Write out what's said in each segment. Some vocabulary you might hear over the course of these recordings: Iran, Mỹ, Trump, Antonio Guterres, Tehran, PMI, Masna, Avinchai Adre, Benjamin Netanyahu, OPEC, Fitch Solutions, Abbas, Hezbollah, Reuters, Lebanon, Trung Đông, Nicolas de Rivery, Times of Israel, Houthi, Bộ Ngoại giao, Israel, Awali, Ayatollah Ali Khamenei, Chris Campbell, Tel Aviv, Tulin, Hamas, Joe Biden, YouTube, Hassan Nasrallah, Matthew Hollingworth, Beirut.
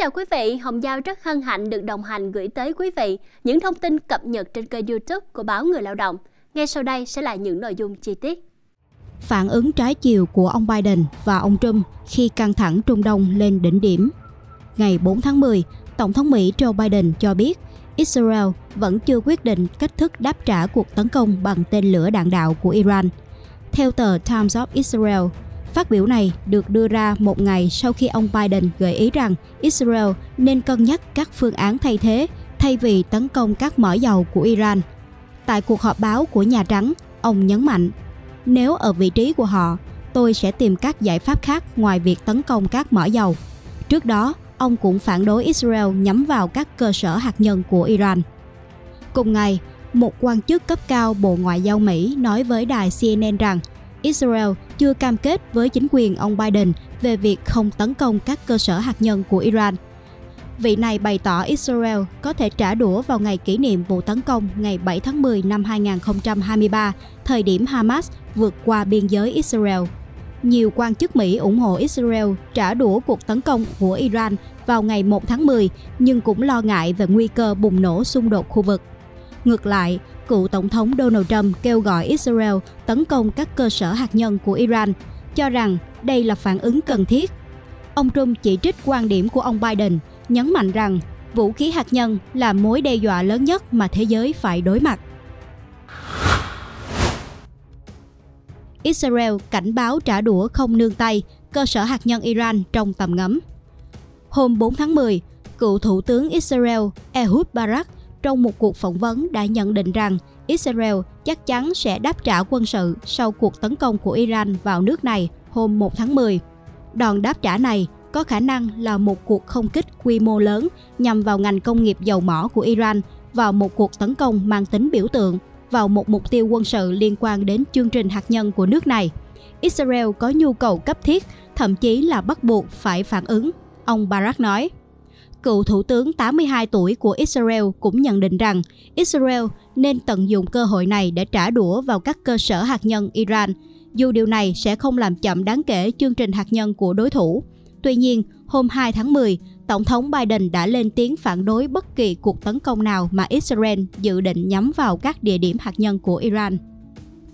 chào quý vị, Hồng Giao rất hân hạnh được đồng hành gửi tới quý vị những thông tin cập nhật trên kênh YouTube của báo Người Lao Động. Ngay sau đây sẽ là những nội dung chi tiết. Phản ứng trái chiều của ông Biden và ông Trump khi căng thẳng Trung Đông lên đỉnh điểm. Ngày 4 tháng 10, Tổng thống Mỹ Joe Biden cho biết Israel vẫn chưa quyết định cách thức đáp trả cuộc tấn công bằng tên lửa đạn đạo của Iran. Theo tờ Times of Israel, phát biểu này được đưa ra một ngày sau khi ông Biden gợi ý rằng Israel nên cân nhắc các phương án thay thế thay vì tấn công các mỏ dầu của Iran. Tại cuộc họp báo của Nhà Trắng, ông nhấn mạnh, nếu ở vị trí của họ, tôi sẽ tìm các giải pháp khác ngoài việc tấn công các mỏ dầu. Trước đó, ông cũng phản đối Israel nhắm vào các cơ sở hạt nhân của Iran. Cùng ngày, một quan chức cấp cao Bộ Ngoại giao Mỹ nói với đài CNN rằng Israel chưa cam kết với chính quyền ông Biden về việc không tấn công các cơ sở hạt nhân của Iran. Vị này bày tỏ Israel có thể trả đũa vào ngày kỷ niệm vụ tấn công ngày 7 tháng 10 năm 2023, thời điểm Hamas vượt qua biên giới Israel. Nhiều quan chức Mỹ ủng hộ Israel trả đũa cuộc tấn công của Iran vào ngày 1 tháng 10, nhưng cũng lo ngại về nguy cơ bùng nổ xung đột khu vực. Ngược lại, cựu Tổng thống Donald Trump kêu gọi Israel tấn công các cơ sở hạt nhân của Iran, cho rằng đây là phản ứng cần thiết. Ông Trump chỉ trích quan điểm của ông Biden, nhấn mạnh rằng vũ khí hạt nhân là mối đe dọa lớn nhất mà thế giới phải đối mặt. Israel cảnh báo trả đũa không nương tay, cơ sở hạt nhân Iran trong tầm ngắm. Hôm 4 tháng 10, cựu Thủ tướng Israel Ehud Barak trong một cuộc phỏng vấn đã nhận định rằng Israel chắc chắn sẽ đáp trả quân sự sau cuộc tấn công của Iran vào nước này hôm 1 tháng 10. Đòn đáp trả này có khả năng là một cuộc không kích quy mô lớn nhằm vào ngành công nghiệp dầu mỏ của Iran và một cuộc tấn công mang tính biểu tượng vào một mục tiêu quân sự liên quan đến chương trình hạt nhân của nước này. Israel có nhu cầu cấp thiết, thậm chí là bắt buộc phải phản ứng, ông Barak nói. Cựu thủ tướng 82 tuổi của Israel cũng nhận định rằng Israel nên tận dụng cơ hội này để trả đũa vào các cơ sở hạt nhân Iran, dù điều này sẽ không làm chậm đáng kể chương trình hạt nhân của đối thủ. Tuy nhiên, hôm 2 tháng 10, Tổng thống Biden đã lên tiếng phản đối bất kỳ cuộc tấn công nào mà Israel dự định nhắm vào các địa điểm hạt nhân của Iran.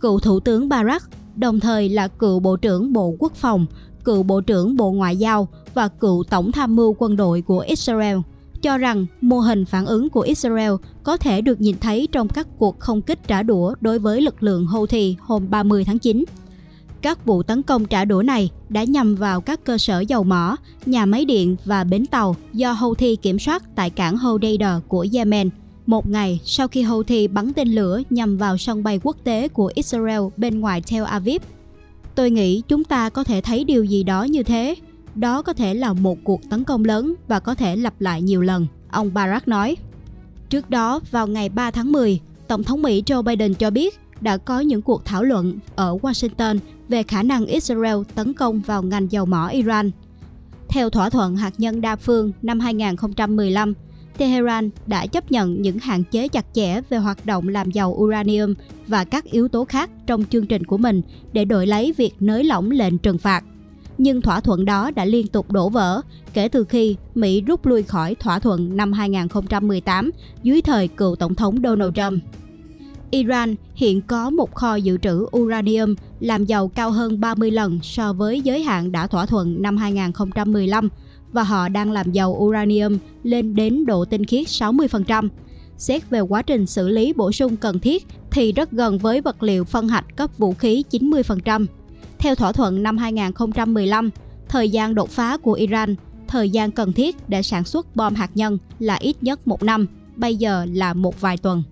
Cựu Thủ tướng Barak, đồng thời là cựu Bộ trưởng Bộ Quốc phòng, cựu Bộ trưởng Bộ Ngoại giao và cựu Tổng tham mưu quân đội của Israel, cho rằng mô hình phản ứng của Israel có thể được nhìn thấy trong các cuộc không kích trả đũa đối với lực lượng Houthi hôm 30 tháng 9. Các vụ tấn công trả đũa này đã nhằm vào các cơ sở dầu mỏ, nhà máy điện và bến tàu do Houthi kiểm soát tại cảng Hodeidah của Yemen, một ngày sau khi Houthi bắn tên lửa nhằm vào sân bay quốc tế của Israel bên ngoài Tel Aviv. Tôi nghĩ chúng ta có thể thấy điều gì đó như thế. Đó có thể là một cuộc tấn công lớn và có thể lặp lại nhiều lần, ông Barak nói. Trước đó, vào ngày 3 tháng 10, Tổng thống Mỹ Joe Biden cho biết đã có những cuộc thảo luận ở Washington về khả năng Israel tấn công vào ngành dầu mỏ Iran. Theo thỏa thuận hạt nhân đa phương năm 2015, Tehran đã chấp nhận những hạn chế chặt chẽ về hoạt động làm giàu uranium và các yếu tố khác trong chương trình của mình để đổi lấy việc nới lỏng lệnh trừng phạt. Nhưng thỏa thuận đó đã liên tục đổ vỡ kể từ khi Mỹ rút lui khỏi thỏa thuận năm 2018 dưới thời cựu Tổng thống Donald Trump. Iran hiện có một kho dự trữ uranium làm giàu cao hơn 30 lần so với giới hạn đã thỏa thuận năm 2015 và họ đang làm giàu uranium lên đến độ tinh khiết 60%. Xét về quá trình xử lý bổ sung cần thiết thì rất gần với vật liệu phân hạch cấp vũ khí 90%. Theo thỏa thuận năm 2015, thời gian đột phá của Iran, thời gian cần thiết để sản xuất bom hạt nhân là ít nhất một năm, bây giờ là một vài tuần.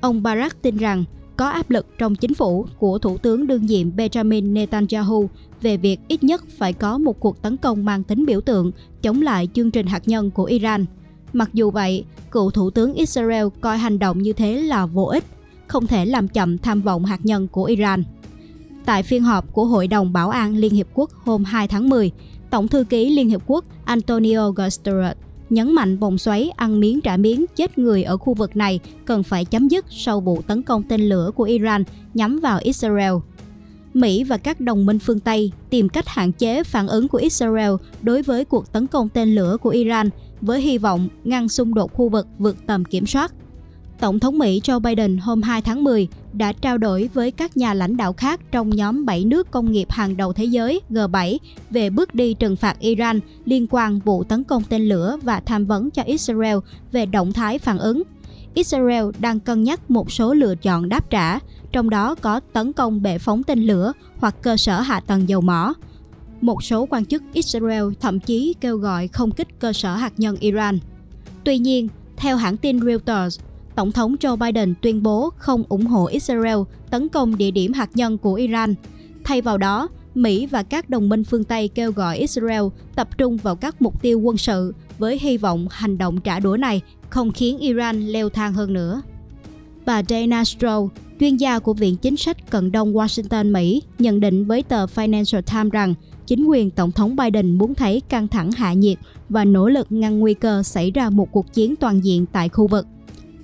Ông Barak tin rằng có áp lực trong chính phủ của Thủ tướng đương nhiệm Benjamin Netanyahu về việc ít nhất phải có một cuộc tấn công mang tính biểu tượng chống lại chương trình hạt nhân của Iran. Mặc dù vậy, cựu Thủ tướng Israel coi hành động như thế là vô ích, không thể làm chậm tham vọng hạt nhân của Iran. Tại phiên họp của Hội đồng Bảo an Liên Hiệp Quốc hôm 2 tháng 10, Tổng thư ký Liên Hiệp Quốc Antonio Guterres nhấn mạnh vòng xoáy ăn miếng trả miếng chết người ở khu vực này cần phải chấm dứt sau vụ tấn công tên lửa của Iran nhắm vào Israel. Mỹ và các đồng minh phương Tây tìm cách hạn chế phản ứng của Israel đối với cuộc tấn công tên lửa của Iran với hy vọng ngăn xung đột khu vực vượt tầm kiểm soát. Tổng thống Mỹ Joe Biden hôm 2 tháng 10 đã trao đổi với các nhà lãnh đạo khác trong nhóm 7 nước công nghiệp hàng đầu thế giới G7 về bước đi trừng phạt Iran liên quan vụ tấn công tên lửa và tham vấn cho Israel về động thái phản ứng. Israel đang cân nhắc một số lựa chọn đáp trả, trong đó có tấn công bệ phóng tên lửa hoặc cơ sở hạ tầng dầu mỏ. Một số quan chức Israel thậm chí kêu gọi không kích cơ sở hạt nhân Iran. Tuy nhiên, theo hãng tin Reuters, Tổng thống Joe Biden tuyên bố không ủng hộ Israel tấn công địa điểm hạt nhân của Iran. Thay vào đó, Mỹ và các đồng minh phương Tây kêu gọi Israel tập trung vào các mục tiêu quân sự với hy vọng hành động trả đũa này không khiến Iran leo thang hơn nữa. Bà Dana Strow, chuyên gia của Viện Chính sách Cận Đông Washington, Mỹ, nhận định với tờ Financial Times rằng chính quyền Tổng thống Biden muốn thấy căng thẳng hạ nhiệt và nỗ lực ngăn nguy cơ xảy ra một cuộc chiến toàn diện tại khu vực.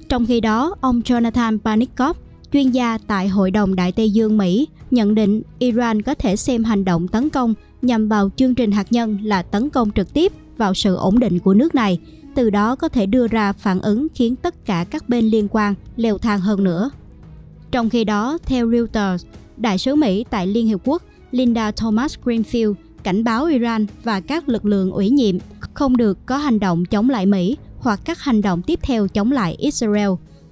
Trong khi đó, ông Jonathan Panikoff, chuyên gia tại Hội đồng Đại Tây Dương Mỹ, nhận định Iran có thể xem hành động tấn công nhằm vào chương trình hạt nhân là tấn công trực tiếp vào sự ổn định của nước này, từ đó có thể đưa ra phản ứng khiến tất cả các bên liên quan leo thang hơn nữa. Trong khi đó, theo Reuters, Đại sứ Mỹ tại Liên Hiệp Quốc Linda Thomas-Greenfield cảnh báo Iran và các lực lượng ủy nhiệm không được có hành động chống lại Mỹ hoặc các hành động tiếp theo chống lại Israel.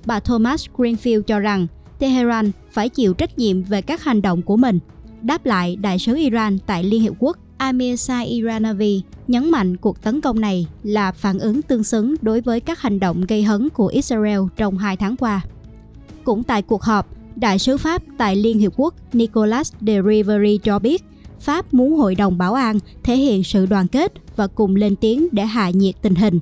Bà Thomas-Greenfield cho rằng Tehran phải chịu trách nhiệm về các hành động của mình. Đáp lại, Đại sứ Iran tại Liên Hiệp Quốc Amir Sayyirnavi nhấn mạnh cuộc tấn công này là phản ứng tương xứng đối với các hành động gây hấn của Israel trong 2 tháng qua. Cũng tại cuộc họp, Đại sứ Pháp tại Liên Hiệp Quốc Nicolas de Rivery cho biết Pháp muốn Hội đồng Bảo an thể hiện sự đoàn kết và cùng lên tiếng để hạ nhiệt tình hình.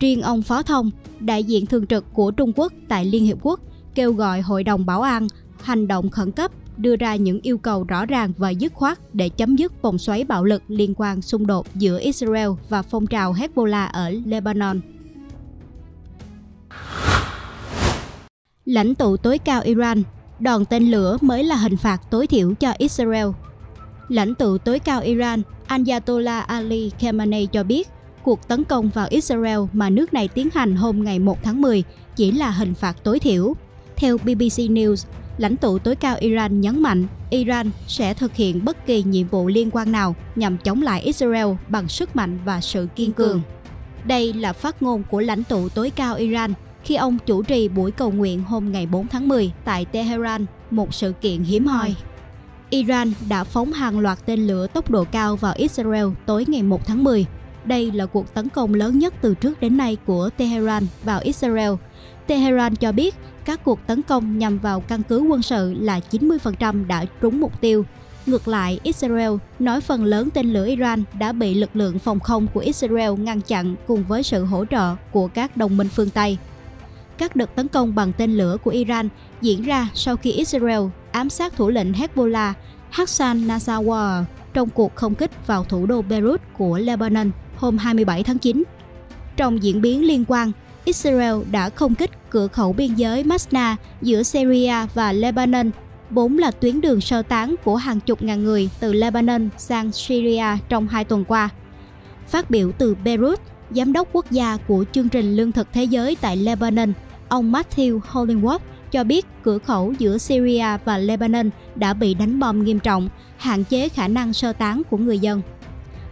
Riêng ông Phó Thông, đại diện thường trực của Trung Quốc tại Liên Hiệp Quốc, kêu gọi Hội đồng Bảo an hành động khẩn cấp, đưa ra những yêu cầu rõ ràng và dứt khoát để chấm dứt vòng xoáy bạo lực liên quan xung đột giữa Israel và phong trào Hezbollah ở Lebanon. Lãnh tụ tối cao Iran, đòn tên lửa mới là hình phạt tối thiểu cho Israel. Lãnh tụ tối cao Iran, Ayatollah Ali Khamenei cho biết, cuộc tấn công vào Israel mà nước này tiến hành hôm ngày 1 tháng 10 chỉ là hình phạt tối thiểu. Theo BBC News, lãnh tụ tối cao Iran nhấn mạnh Iran sẽ thực hiện bất kỳ nhiệm vụ liên quan nào nhằm chống lại Israel bằng sức mạnh và sự kiên cường. Đây là phát ngôn của lãnh tụ tối cao Iran khi ông chủ trì buổi cầu nguyện hôm ngày 4 tháng 10 tại Tehran, một sự kiện hiếm hoi. Iran đã phóng hàng loạt tên lửa tốc độ cao vào Israel tối ngày 1 tháng 10. Đây là cuộc tấn công lớn nhất từ trước đến nay của Tehran vào Israel. Tehran cho biết các cuộc tấn công nhằm vào căn cứ quân sự là 90% đã trúng mục tiêu. Ngược lại, Israel nói phần lớn tên lửa Iran đã bị lực lượng phòng không của Israel ngăn chặn cùng với sự hỗ trợ của các đồng minh phương Tây. Các đợt tấn công bằng tên lửa của Iran diễn ra sau khi Israel ám sát thủ lĩnh Hezbollah Hassan Nasrallah trong cuộc không kích vào thủ đô Beirut của Lebanon hôm 27 tháng 9. Trong diễn biến liên quan, Israel đã không kích cửa khẩu biên giới Masna giữa Syria và Lebanon, vốn là tuyến đường sơ tán của hàng chục ngàn người từ Lebanon sang Syria trong 2 tuần qua. Phát biểu từ Beirut, Giám đốc quốc gia của chương trình lương thực thế giới tại Lebanon, ông Matthew Hollingworth cho biết cửa khẩu giữa Syria và Lebanon đã bị đánh bom nghiêm trọng, hạn chế khả năng sơ tán của người dân.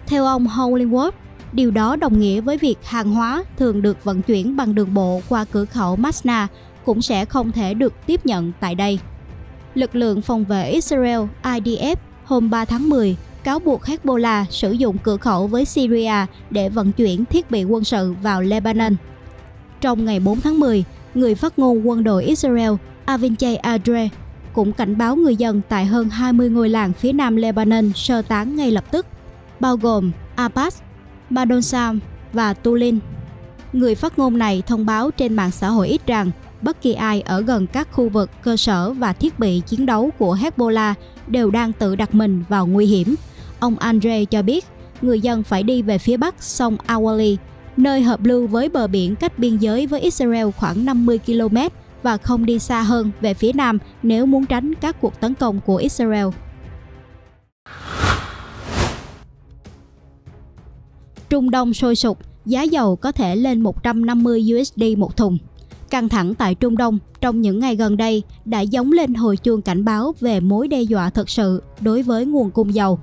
Theo ông Hollingworth, điều đó đồng nghĩa với việc hàng hóa thường được vận chuyển bằng đường bộ qua cửa khẩu Masna cũng sẽ không thể được tiếp nhận tại đây. Lực lượng phòng vệ Israel IDF hôm 3 tháng 10 cáo buộc Hezbollah sử dụng cửa khẩu với Syria để vận chuyển thiết bị quân sự vào Lebanon. Trong ngày 4 tháng 10, người phát ngôn quân đội Israel Avinchai Adre cũng cảnh báo người dân tại hơn 20 ngôi làng phía nam Lebanon sơ tán ngay lập tức, bao gồm Abbas, Madonsam và Tulin. Người phát ngôn này thông báo trên mạng xã hội X rằng bất kỳ ai ở gần các khu vực cơ sở và thiết bị chiến đấu của Hezbollah đều đang tự đặt mình vào nguy hiểm. Ông Andre cho biết người dân phải đi về phía bắc sông Awali, nơi hợp lưu với bờ biển cách biên giới với Israel khoảng 50 km và không đi xa hơn về phía nam nếu muốn tránh các cuộc tấn công của Israel. Trung Đông sôi sục, giá dầu có thể lên 150 USD một thùng. Căng thẳng tại Trung Đông trong những ngày gần đây đã gióng lên hồi chuông cảnh báo về mối đe dọa thực sự đối với nguồn cung dầu.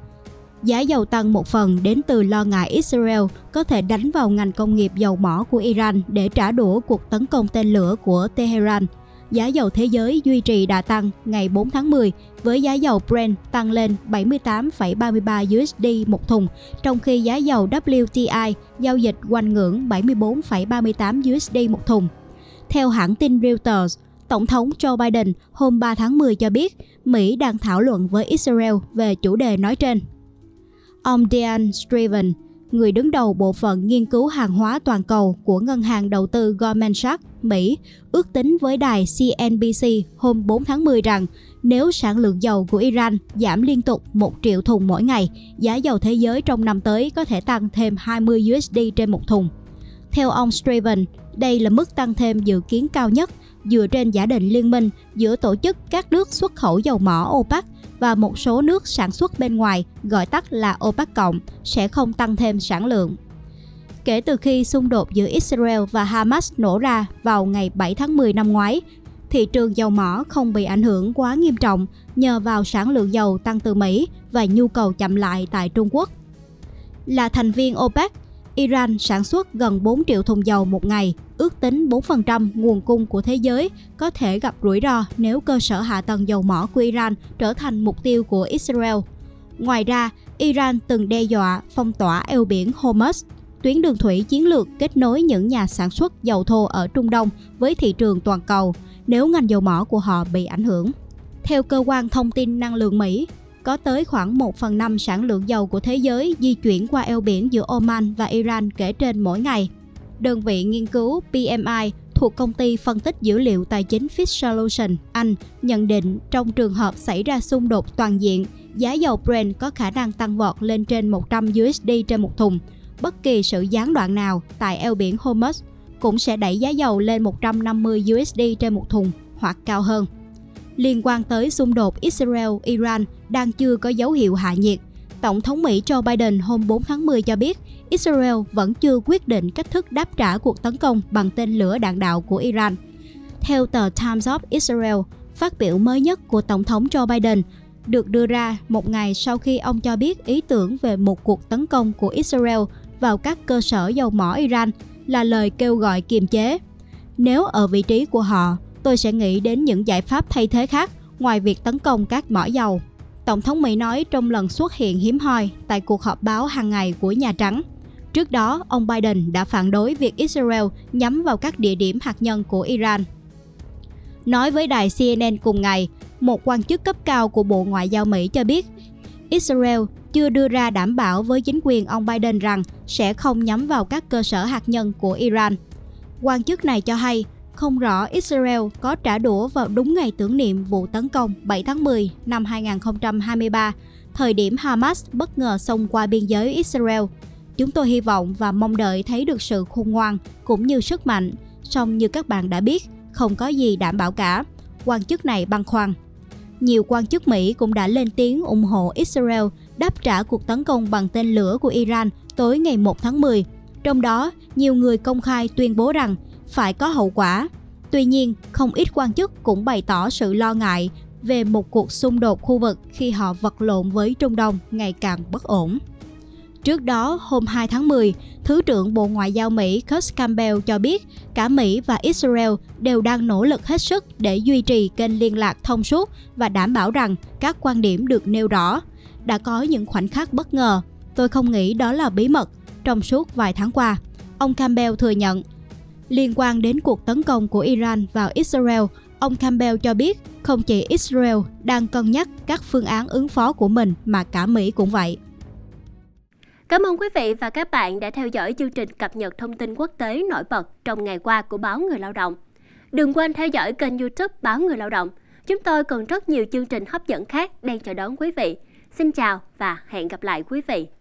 Giá dầu tăng một phần đến từ lo ngại Israel có thể đánh vào ngành công nghiệp dầu mỏ của Iran để trả đũa cuộc tấn công tên lửa của Tehran. Giá dầu thế giới duy trì đà tăng ngày 4 tháng 10 với giá dầu Brent tăng lên 78,33 USD một thùng, trong khi giá dầu WTI giao dịch quanh ngưỡng 74,38 USD một thùng. Theo hãng tin Reuters, Tổng thống Joe Biden hôm 3 tháng 10 cho biết Mỹ đang thảo luận với Israel về chủ đề nói trên. Ông Dana Strow, người đứng đầu bộ phận nghiên cứu hàng hóa toàn cầu của ngân hàng đầu tư Goldman Sachs, Mỹ, ước tính với đài CNBC hôm 4 tháng 10 rằng nếu sản lượng dầu của Iran giảm liên tục 1 triệu thùng mỗi ngày, giá dầu thế giới trong năm tới có thể tăng thêm 20 USD trên một thùng. Theo ông Strow, đây là mức tăng thêm dự kiến cao nhất dựa trên giả định liên minh giữa tổ chức các nước xuất khẩu dầu mỏ OPEC và một số nước sản xuất bên ngoài, gọi tắt là OPEC cộng, sẽ không tăng thêm sản lượng. Kể từ khi xung đột giữa Israel và Hamas nổ ra vào ngày 7 tháng 10 năm ngoái, thị trường dầu mỏ không bị ảnh hưởng quá nghiêm trọng nhờ vào sản lượng dầu tăng từ Mỹ và nhu cầu chậm lại tại Trung Quốc. Là thành viên OPEC, Iran sản xuất gần 4 triệu thùng dầu một ngày, ước tính 4% nguồn cung của thế giới có thể gặp rủi ro nếu cơ sở hạ tầng dầu mỏ của Iran trở thành mục tiêu của Israel. Ngoài ra, Iran từng đe dọa phong tỏa eo biển Hormuz, tuyến đường thủy chiến lược kết nối những nhà sản xuất dầu thô ở Trung Đông với thị trường toàn cầu, nếu ngành dầu mỏ của họ bị ảnh hưởng. Theo Cơ quan Thông tin Năng lượng Mỹ, có tới khoảng 1/5 sản lượng dầu của thế giới di chuyển qua eo biển giữa Oman và Iran kể trên mỗi ngày. Đơn vị nghiên cứu PMI thuộc công ty phân tích dữ liệu tài chính Fitch Solutions Anh nhận định trong trường hợp xảy ra xung đột toàn diện, giá dầu Brent có khả năng tăng vọt lên trên 100 USD trên một thùng. Bất kỳ sự gián đoạn nào tại eo biển Hormuz cũng sẽ đẩy giá dầu lên 150 USD trên một thùng hoặc cao hơn. Liên quan tới xung đột Israel-Iran đang chưa có dấu hiệu hạ nhiệt, Tổng thống Mỹ Joe Biden hôm 4 tháng 10 cho biết Israel vẫn chưa quyết định cách thức đáp trả cuộc tấn công bằng tên lửa đạn đạo của Iran. Theo tờ Times of Israel, phát biểu mới nhất của Tổng thống Joe Biden được đưa ra một ngày sau khi ông cho biết ý tưởng về một cuộc tấn công của Israel vào các cơ sở dầu mỏ Iran là lời kêu gọi kiềm chế. Nếu ở vị trí của họ, tôi sẽ nghĩ đến những giải pháp thay thế khác ngoài việc tấn công các mỏ dầu, Tổng thống Mỹ nói trong lần xuất hiện hiếm hoi tại cuộc họp báo hàng ngày của Nhà Trắng. Trước đó, ông Biden đã phản đối việc Israel nhắm vào các địa điểm hạt nhân của Iran. Nói với đài CNN cùng ngày, một quan chức cấp cao của Bộ Ngoại giao Mỹ cho biết Israel chưa đưa ra đảm bảo với chính quyền ông Biden rằng sẽ không nhắm vào các cơ sở hạt nhân của Iran. Quan chức này cho hay, không rõ Israel có trả đũa vào đúng ngày tưởng niệm vụ tấn công 7 tháng 10 năm 2023, thời điểm Hamas bất ngờ xông qua biên giới Israel. Chúng tôi hy vọng và mong đợi thấy được sự khôn ngoan cũng như sức mạnh, song như các bạn đã biết, không có gì đảm bảo cả, quan chức này băn khoăn. Nhiều quan chức Mỹ cũng đã lên tiếng ủng hộ Israel đáp trả cuộc tấn công bằng tên lửa của Iran tối ngày 1 tháng 10. Trong đó, nhiều người công khai tuyên bố rằng phải có hậu quả. Tuy nhiên, không ít quan chức cũng bày tỏ sự lo ngại về một cuộc xung đột khu vực khi họ vật lộn với Trung Đông ngày càng bất ổn. Trước đó, hôm 2 tháng 10, Thứ trưởng Bộ Ngoại giao Mỹ Chris Campbell cho biết cả Mỹ và Israel đều đang nỗ lực hết sức để duy trì kênh liên lạc thông suốt và đảm bảo rằng các quan điểm được nêu rõ. Đã có những khoảnh khắc bất ngờ, tôi không nghĩ đó là bí mật, trong suốt vài tháng qua, ông Campbell thừa nhận. Liên quan đến cuộc tấn công của Iran vào Israel, ông Campbell cho biết không chỉ Israel đang cân nhắc các phương án ứng phó của mình mà cả Mỹ cũng vậy. Cảm ơn quý vị và các bạn đã theo dõi chương trình cập nhật thông tin quốc tế nổi bật trong ngày qua của báo Người Lao Động. Đừng quên theo dõi kênh YouTube báo Người Lao Động. Chúng tôi còn rất nhiều chương trình hấp dẫn khác đang chờ đón quý vị. Xin chào và hẹn gặp lại quý vị.